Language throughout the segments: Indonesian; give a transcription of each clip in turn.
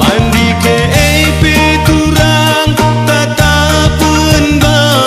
Mandi ke ei piturang tatapeun bau.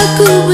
rupa rasa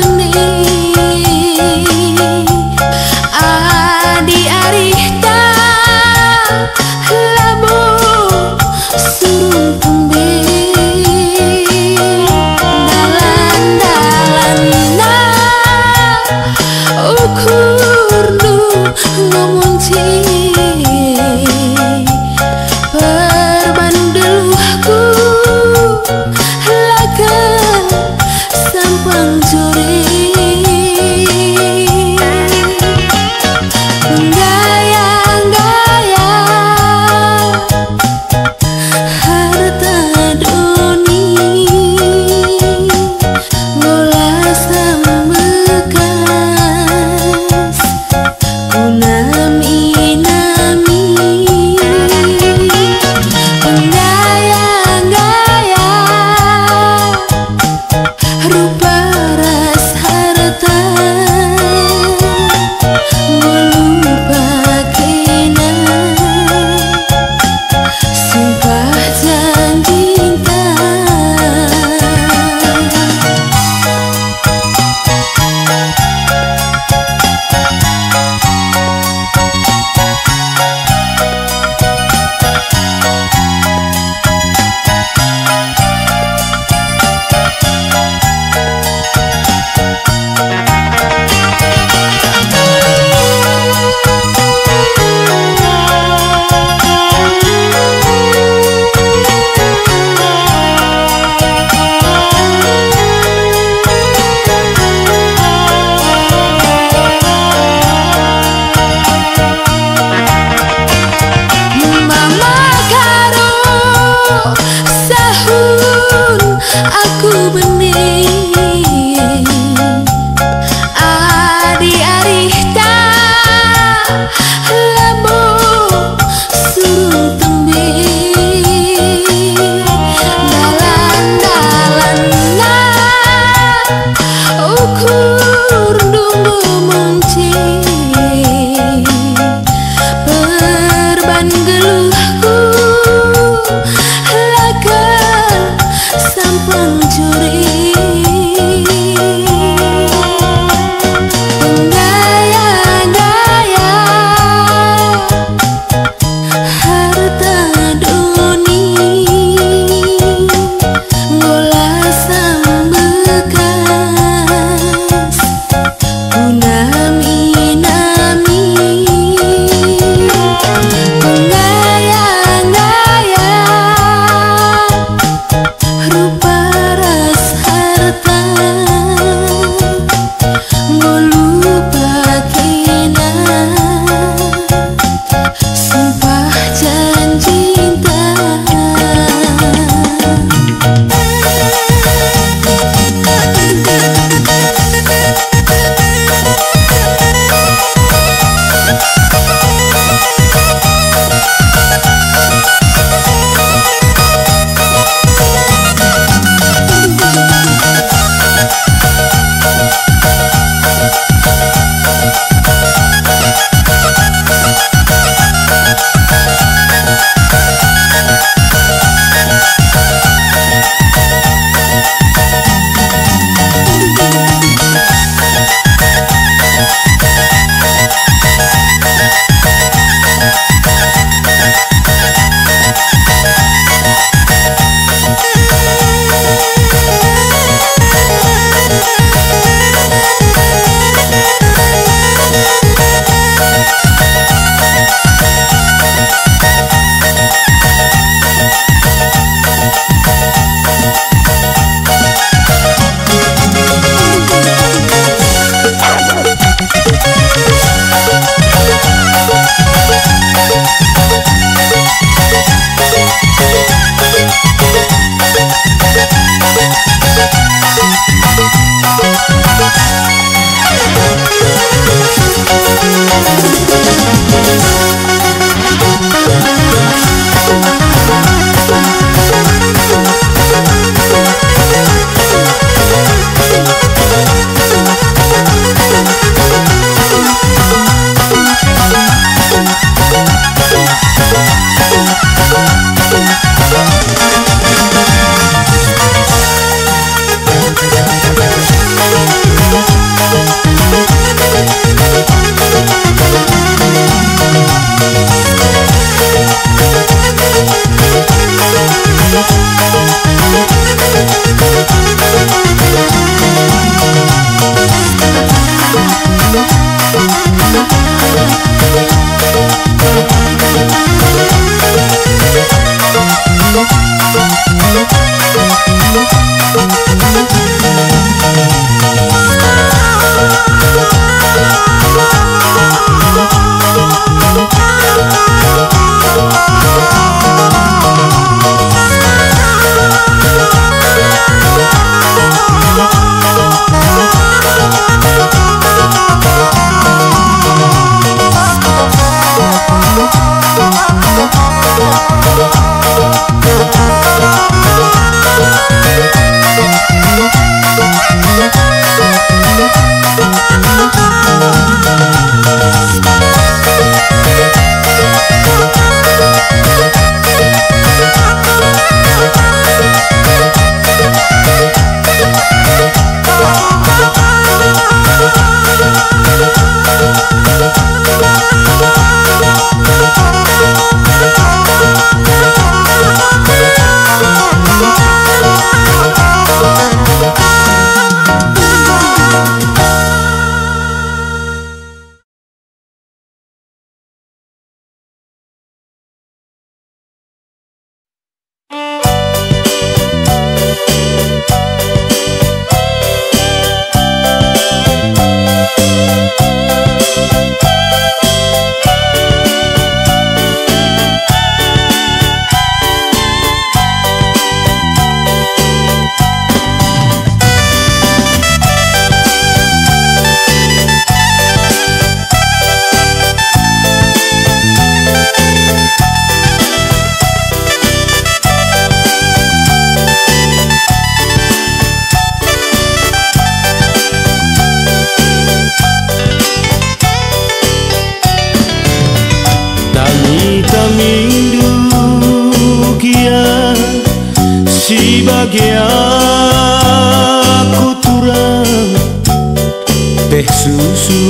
teh susu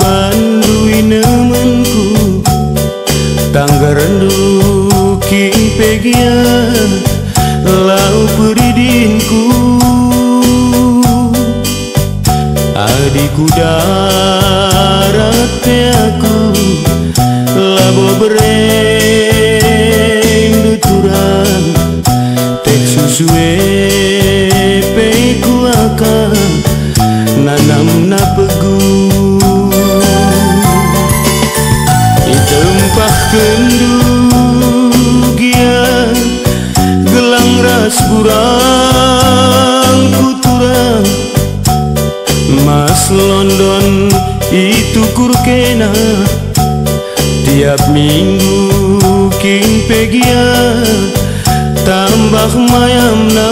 bandui nemenku tanggarandu kimpegia lau peridinku adiku darat teh aku labo bereng duturan teh susu epe ku akan nanam na pegu di tempah kendugia gelang ras burang kuturang mas London itu kurkena tiap minggu king pegia tambah mayamna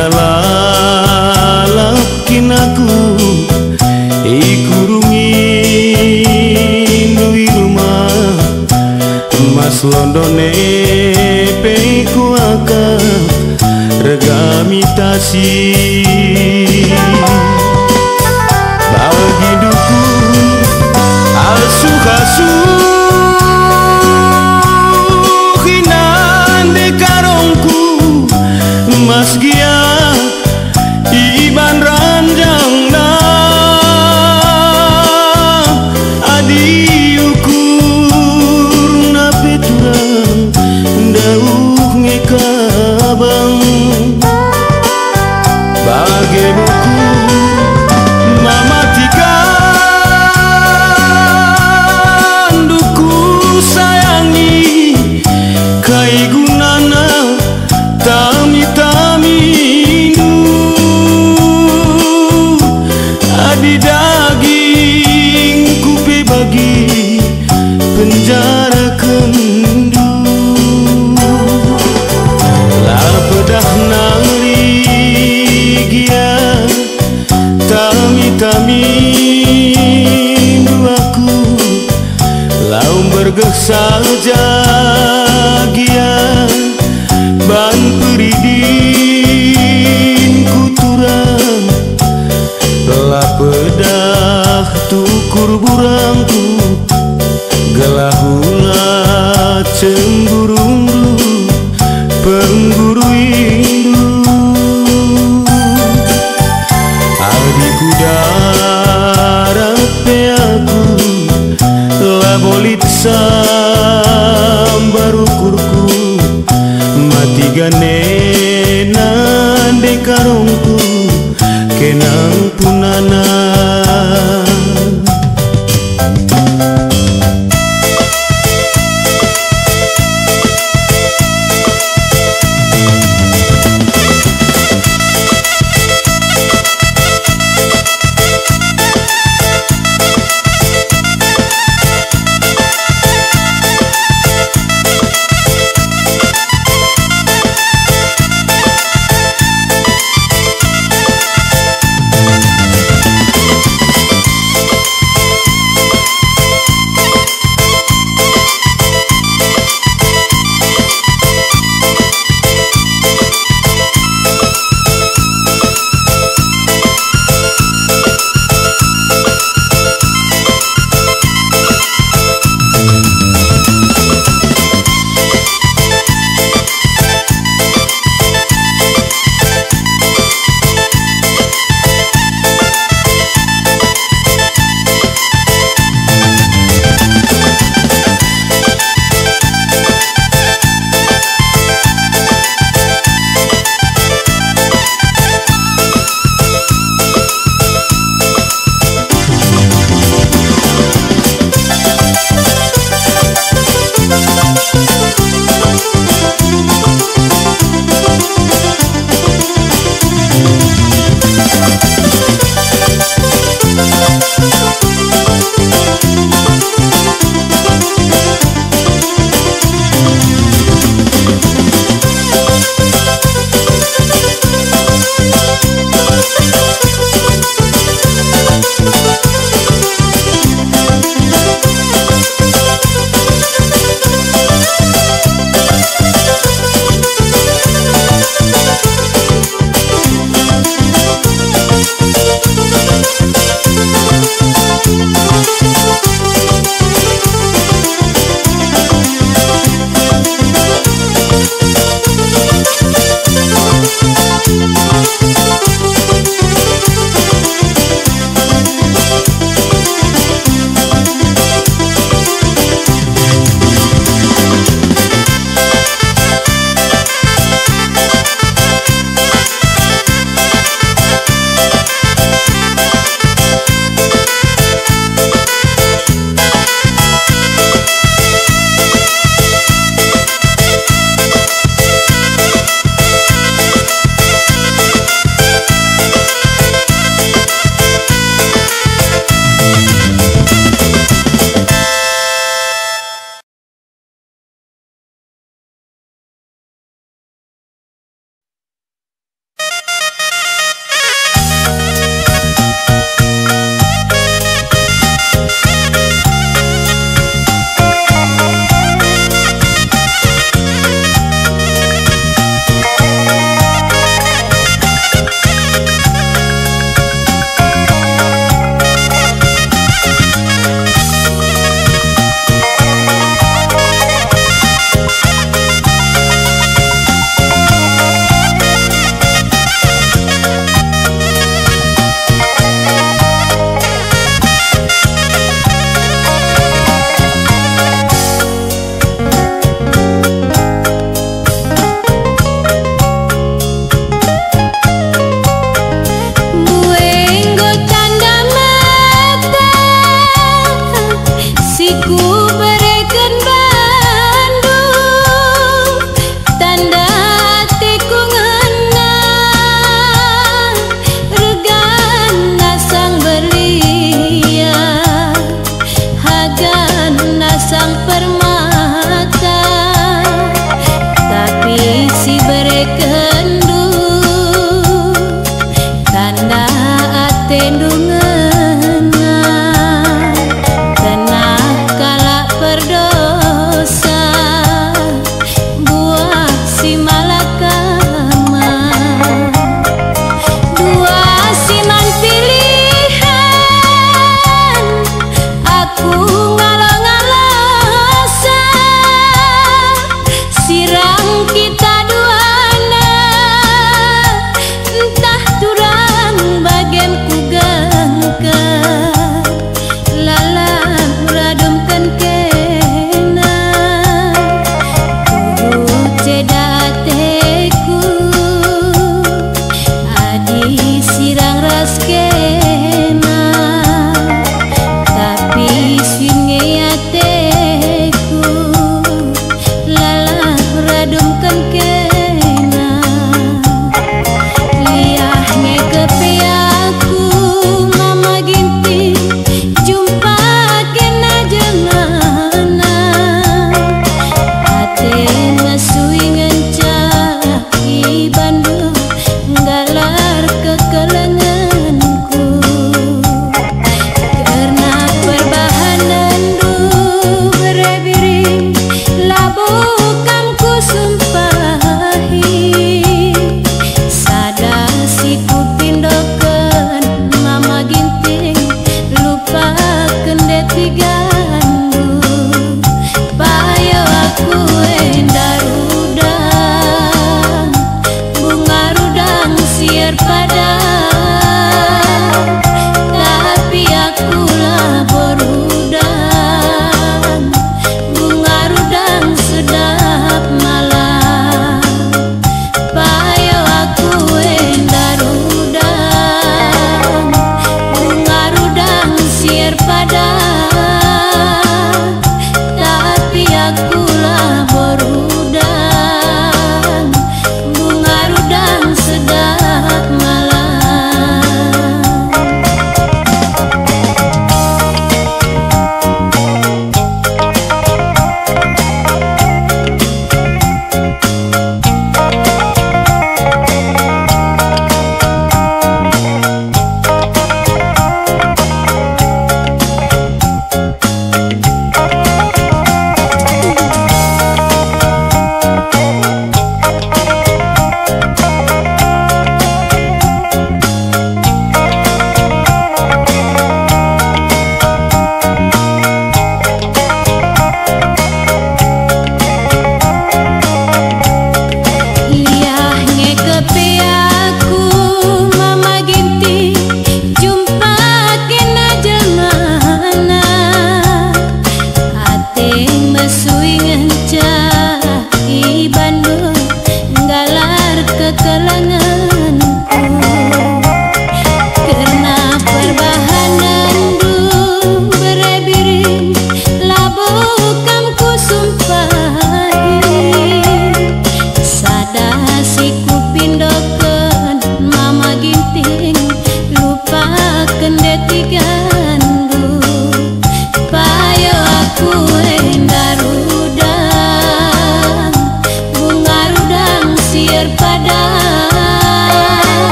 lalapkin aku ikurungin di rumah mas Londone peku akan regamitasi bagi duku asuh-asuh mas gia iban ranjang na adi ukur na peturang dauh ngekabang bagi buku mama tikan duku sayangi kai gunana penjara kendu lah pedah nangri gia tami-tami duaku laum bergesal jagia ban peridin kuturang lah pedah tukur burangku gelah hula cemburu pengguru indu adiku darape aku labolit sambar ukurku mati ganena de karungku kenang punana terpadam, tapi akulah berudang, bunga rudang sedap malam. Payo aku hendak rudang, bunga rudang siar padam, tapi akulah berudang. Sedap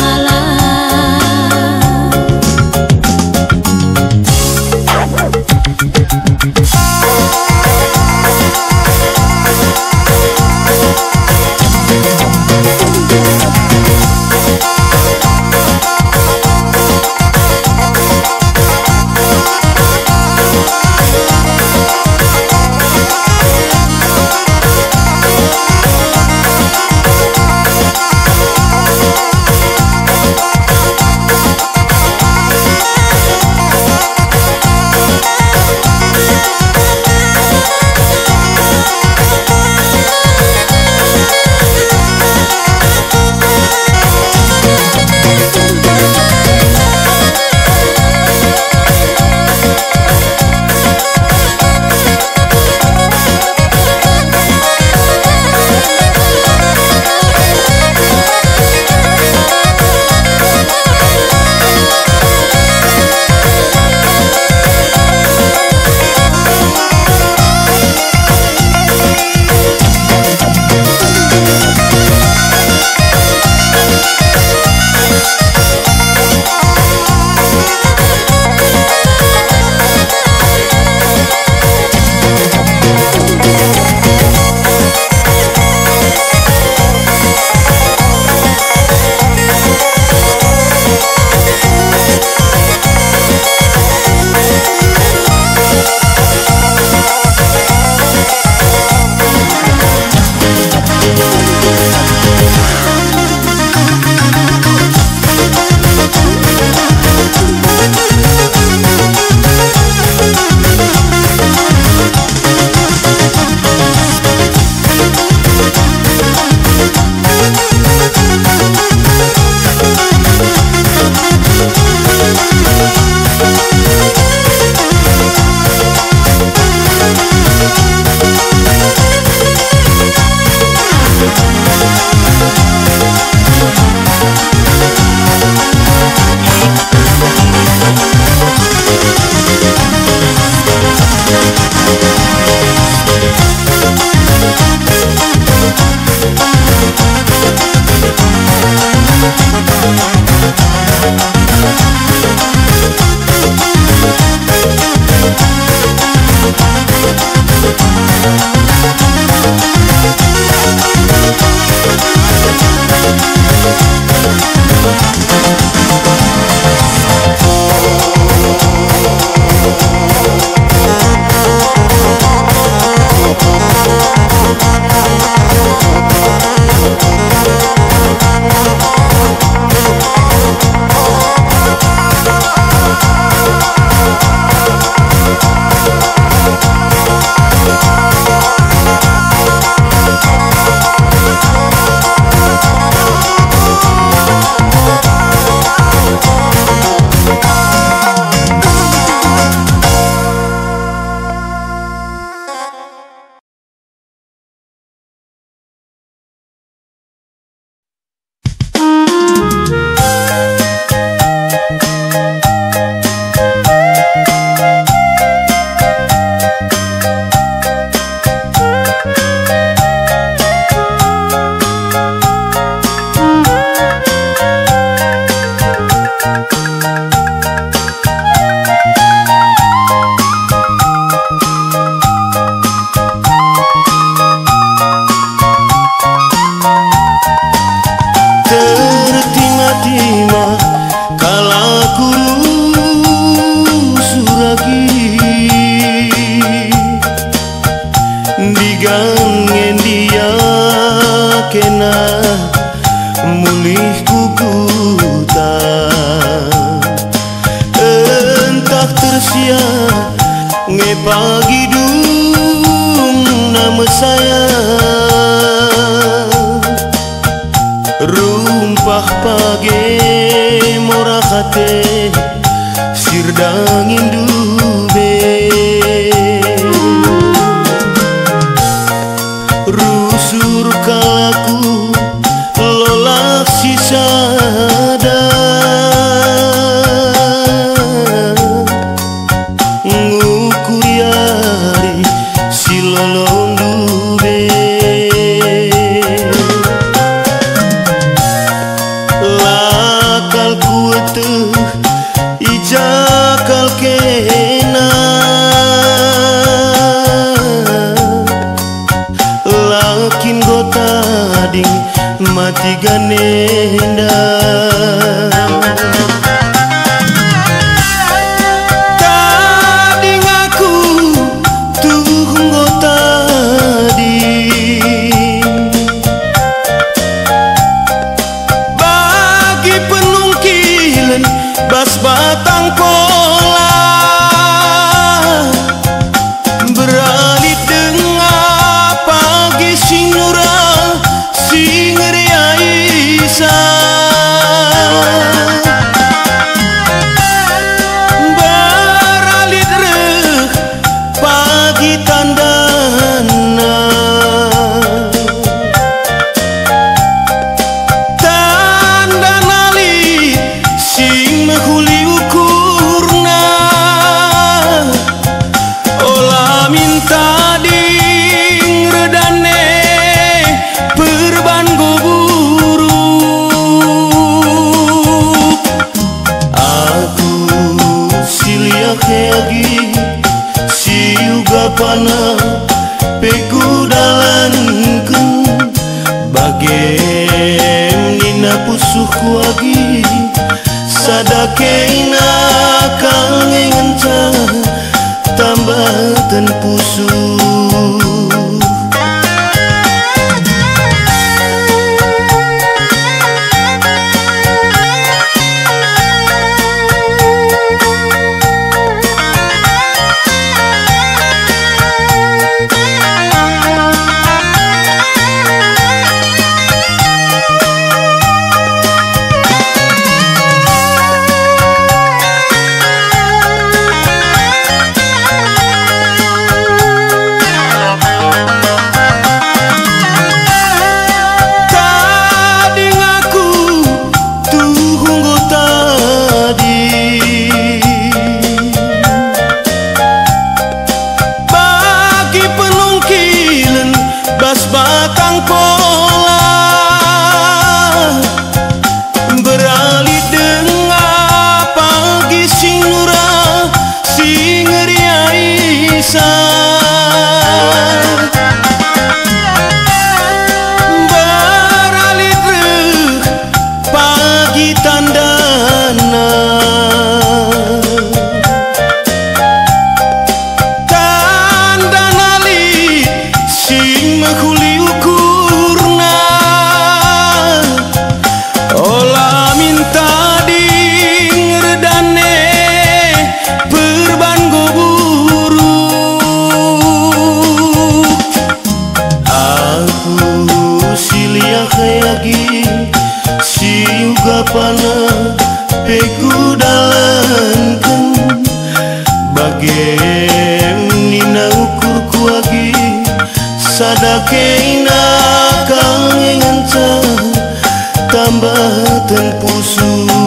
malam. ke morasate sirdang indube rusur kalaku lola sisada nguku yari silolong dube ijakal kena lakin gota ding mati ganenda tadi ngaku tuh gota ding bagi penungkilan bas batang kola berani dengar pagi sing nurah sing riaisa beralit reh pagi tandana lagi siuga panah peku dalanku bagem nina pusuhku lagi sadake ina kang ngencang tambatan pusuh beralit reh pagi tandana tandana sing mekuli ukurna ola minta ding redane perban gobu lagi siuga panah peku dalankan bagem nina ukurku lagi sadake ina kang ngencang tambatan pusuh.